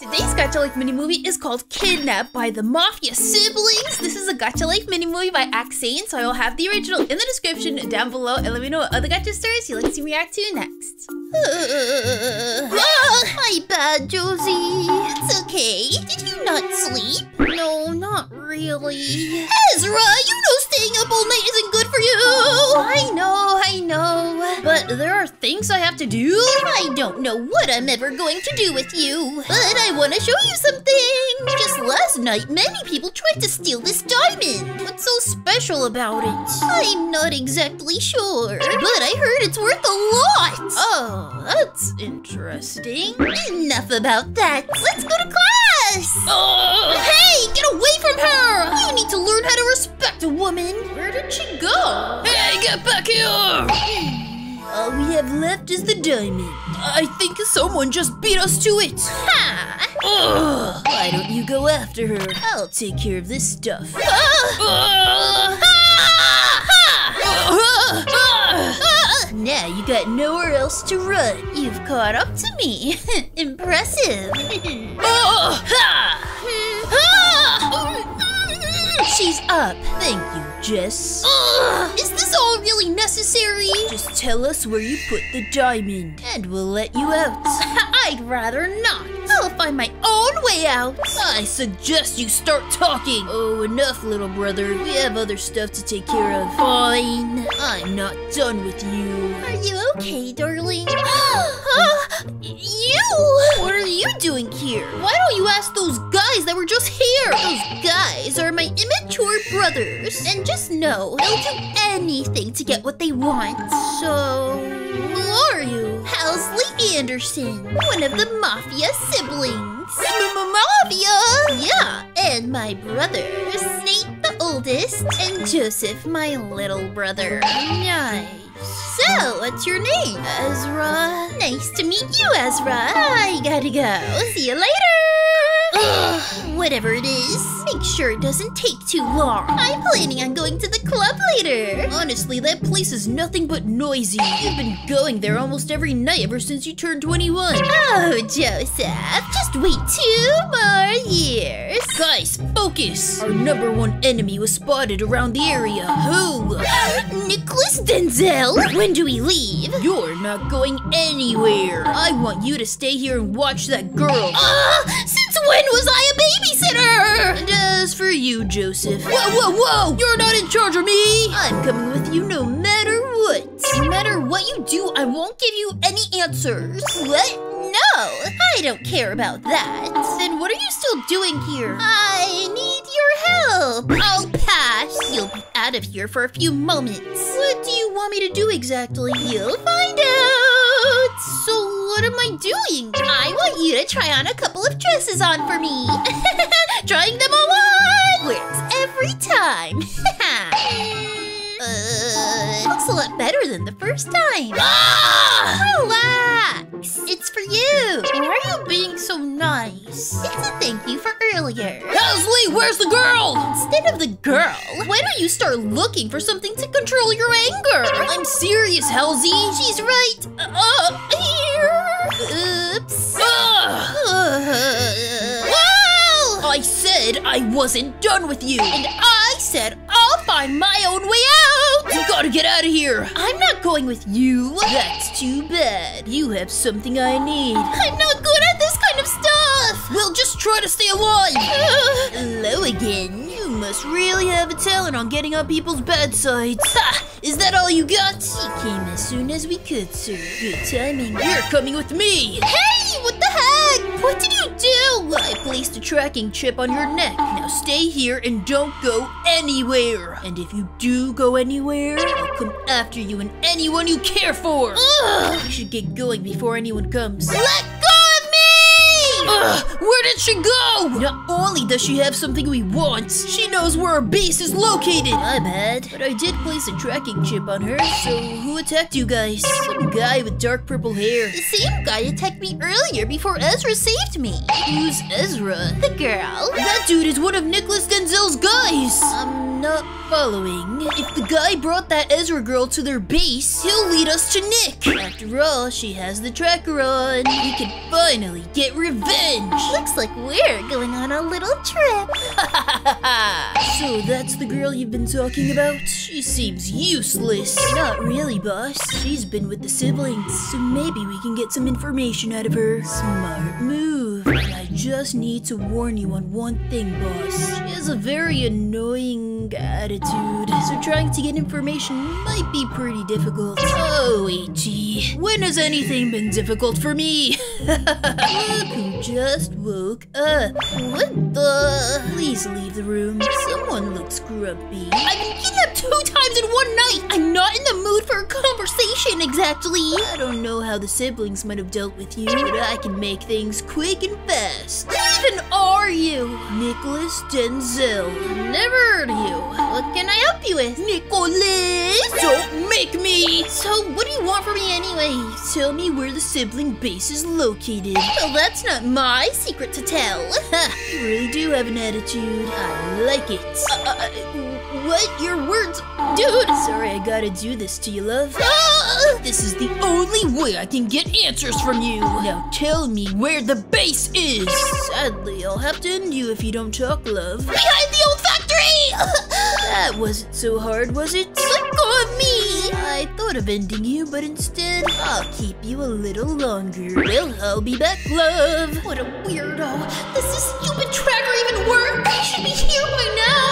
Today's Gacha Life mini-movie is called Kidnapped by the Mafia Siblings. This is a Gacha Life mini-movie by Axaine, so I will have the original in the description down below, and let me know what other gacha stories you'd like to see me react to next. My bad, Josie. It's okay. Did you not sleep? No, not really. Ezra, you know staying up all night isn't good for you! I know. But there are things I have to do? I don't know what I'm ever going to do with you. But I want to show you something! Just last night, many people tried to steal this diamond. What's so special about it? I'm not exactly sure. But I heard it's worth a lot! Oh, that's interesting. Enough about that. Let's go to class! Hey, get away from her! You need to learn how to respect a woman. Where did she go? Hey, get back here! All we have left is the diamond. I think someone just beat us to it. Ha! Ugh. Why don't you go after her? I'll take care of this stuff. Now you got nowhere else to run. You've caught up to me. Impressive. She's up. Thank you, Jess. Is this all really necessary? Just tell us where you put the diamond, and we'll let you out. I'd rather not. I'll find my own way out. I suggest you start talking. Oh, enough, little brother. We have other stuff to take care of. Fine. I'm not done with you. Are you okay, darling? You! What are you doing here? Why don't you ask those guys that were just here? Those guys are my immature brothers. And just know, they'll do anything to get what they want. So, who are you? Housley Anderson, one of the Mafia siblings. Mafia? Yeah, and my brothers, Nate the oldest, and Joseph, my little brother. Nice. So, what's your name? Ezra. Nice to meet you, Ezra. I gotta go. See you later. Ugh, whatever it is, make sure it doesn't take too long. I'm planning on going to the club later. Honestly, that place is nothing but noisy. You've been going there almost every night ever since you turned 21. Oh, Joseph, just wait 2 more years. Guys, focus. Our #1 enemy was spotted around the area. Who? Nicholas Denzel? When do we leave? You're not going anywhere. I want you to stay here and watch that girl. Since when was I a babysitter? And as for you, Joseph. Whoa! You're not in charge of me! I'm coming with you no matter what. No matter what you do, I won't give you any answers. What? No, I don't care about that. Then what are you still doing here? I need your help. I'll pass. You'll be out of here for a few moments. What do you want me to do exactly? You'll find out. So what am I doing? I want you to try on a couple of dresses on for me. Trying them all on works every time. Looks a lot better than the first time. Relax. It's for you. Why are you being so nice? It's a thank you for earlier. Housley, where's the girl? Instead of the girl, why don't you start looking for something to control your anger? I'm serious, Housley. She's right up here. Oops. Well, I said I wasn't done with you. And I said I'll find my own way out. You gotta get out of here. I'm not going with you. That's too bad. You have something I need. I'm not good at this kind of stuff. We'll just try to stay alive. Hello again. You must really have a talent on getting on people's bad sides. Ha! Is that all you got? He came as soon as we could, sir. Good timing. You're coming with me. Hey, what the heck? What did you do? I placed a tracking chip on your neck. Now stay here and don't go anywhere. And if you do go anywhere, I'll come after you and anyone you care for. Ugh. You should get going before anyone comes. Let go of me! Where did she go? Not only does she have something we want, she knows where our base is located. My bad, but I did place a tracking chip on her. So who attacked you guys? Some guy with dark purple hair. The same guy attacked me earlier before Ezra saved me. Who's Ezra? The girl. That dude is one of Nicholas Denzel's guys. I'm not following. If the guy brought that Ezra girl to their base, he'll lead us to Nick. After all, she has the tracker on. We can finally get revenge. Looks like we're going on a little trip. So that's the girl you've been talking about? She seems useless. Not really, boss. She's been with the siblings, so maybe we can get some information out of her. Smart move. I just need to warn you on one thing, boss. She has a very annoying attitude, so trying to get information might be pretty difficult. Oh, E.G. When has anything been difficult for me? Look who just woke up. What the? Please leave the room. Someone looks grumpy. I've been kidnapped 2 times in 1 night. I'm not in the mood for a conversation, exactly. I don't know how the siblings might have dealt with you, but I can make things quick and fast. Who even are you? Nicholas Denzel. Never heard of you. What can I help you with? Nicholas? Don't make me! So what do you want from me anyway? Tell me where the sibling base is located. Well, that's not my secret to tell. You really do have an attitude. I like it. What? Your words? Dude! Sorry I gotta do this to you, love. This is the only way I can get answers from you. Now tell me where the base is. Sadly, I'll have to end you if you don't talk, love. Behind the old factory! That wasn't so hard, was it? Let go of me! I thought of ending you, but instead, I'll keep you a little longer. Well, I'll be back, love. What a weirdo. Does this stupid tracker even work? I should be here by now.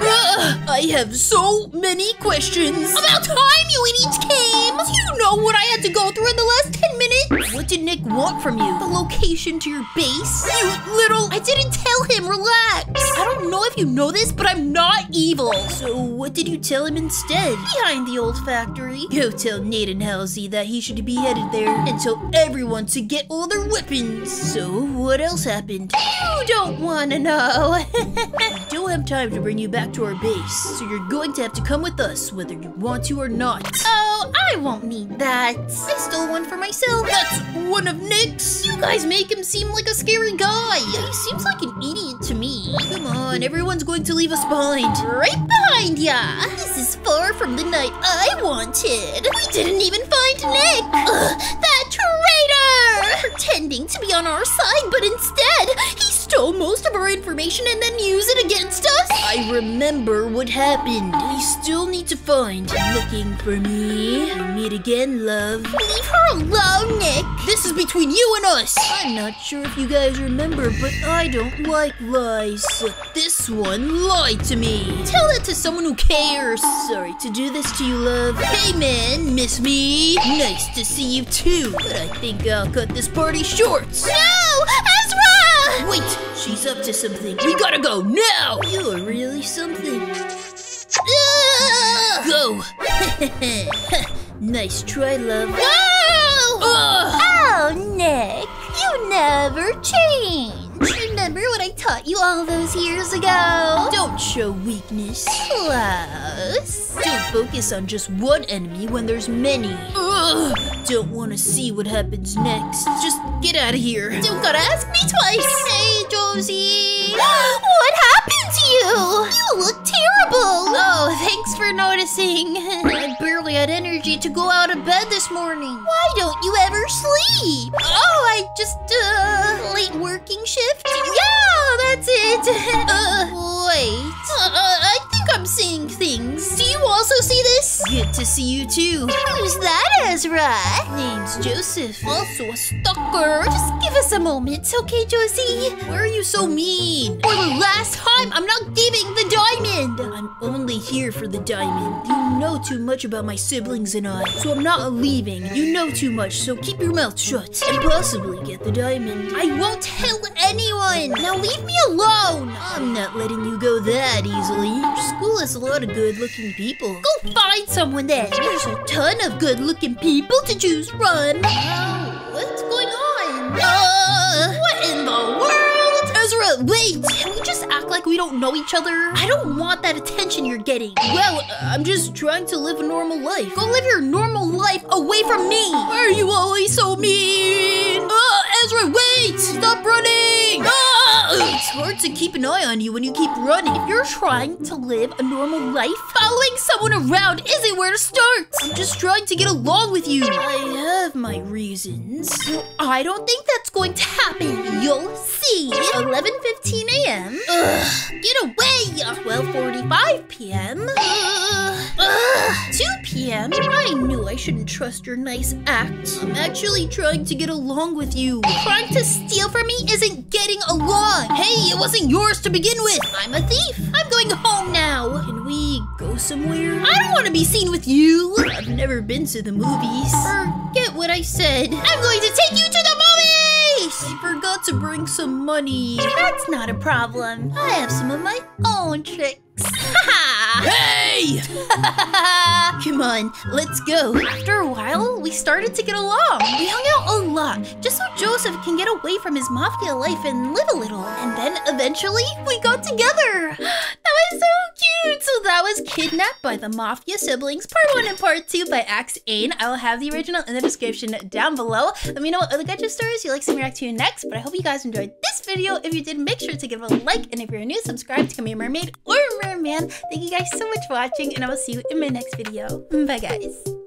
I have so many questions. About time you in each came! Do you know what I had to go through in the last 10 minutes? What did Nick want from you? The location to your base? You little... I didn't tell him, relax. I don't know if you know this, but I'm not evil. So what did you tell him instead? Behind the old factory. Go tell Nate and Halsey that he should be headed there and tell everyone to get all their weapons. So what else happened? You don't want to know. I don't have time to bring you back to our base, so you're going to have to come with us whether you want to or not. Oh, I won't need that. I stole one for myself. That's one of Nick's. You guys make him seem like a scary guy. He seems like an idiot to me. Come on, everyone's going to leave us behind. Right behind ya. This is far from the night I wanted. We didn't even find Nick. Ugh, that traitor! Pretending to be on our side, but instead, he stole most of our information and then used it against us? I remember what happened. We still need to find looking for me. We'll meet again, love. Leave her alone, Nick. This is between you and us. I'm not sure if you guys remember, but I don't like lies. But this one lied to me. Tell that to someone who cares. Sorry to do this to you, love. Hey, man, miss me? Nice to see you, too. But I think I'll cut this party short. No! Ezra! Wait, she's up to something. We gotta go now! You're really something. Go! Nice try, love. No! Oh, Nick, you never change. Remember what I taught you all those years ago? Don't show weakness. Close. Don't focus on just one enemy when there's many. Don't want to see what happens next. Just get out of here. Don't gotta ask me twice. Hey, Josie. What happened to you? You look terrible. Oh, thanks for noticing. I barely had energy to go out of bed this morning. Why don't you ever sleep? Oh, I just, late working shift? Yeah, that's it. Wait. I think I'm seeing things. Do you also see this? Good to see you too. Who's that, Ezra? Name's Joseph. Also a stalker. Just give us a moment, okay, Josie? Why are you so mean? For the last time, I'm not giving the diamond. I'm only here for the diamond. You know too much about my siblings and I, so I'm not leaving. You know too much, so keep your mouth shut and possibly get the diamond. I won't tell anyone. Now leave me alone. I'm not letting you go that easily. Your school has a lot of good-looking people. Go find someone then. There's a ton of good-looking people to choose from. Oh, what's going on? What in the world? Ezra, wait! Can we just act like we don't know each other? I don't want that attention you're getting. Well, I'm just trying to live a normal life. Go live your normal life away from me! Why are you always so mean? Ezra, wait! Stop running! It's hard to keep an eye on you when you keep running. If you're trying to live a normal life, following someone around isn't where to start. I'm just trying to get along with you. I have my reasons. I don't think that's going to happen. You'll see. 11:15 a.m. Get away. 12:45 p.m. 2 p.m. I knew I shouldn't trust your nice act. I'm actually trying to get along with you. Trying to steal from me isn't getting along. Hey, it wasn't yours to begin with. I'm a thief. I'm going home now. Can we go somewhere? I don't want to be seen with you. I've never been to the movies. Forget what I said. I'm going to take you to the movies. I forgot to bring some money. That's not a problem. I have some of my own tricks. Hey! Come on, let's go. After a while, we started to get along. We hung out a lot, just so Joseph can get away from his mafia life and live a little. And then eventually, we got together. That was so cute. So that was Kidnapped by the Mafia Siblings, Part 1 and Part 2 by Axaine. I will have the original in the description down below. Let me know what other gacha stories you'd like to react to next. But I hope you guys enjoyed this video. If you did, make sure to give it a like. And if you're new, subscribe to GamingMermaid or Merman. Thank you guys so much for watching, and I will see you in my next video. Bye, guys.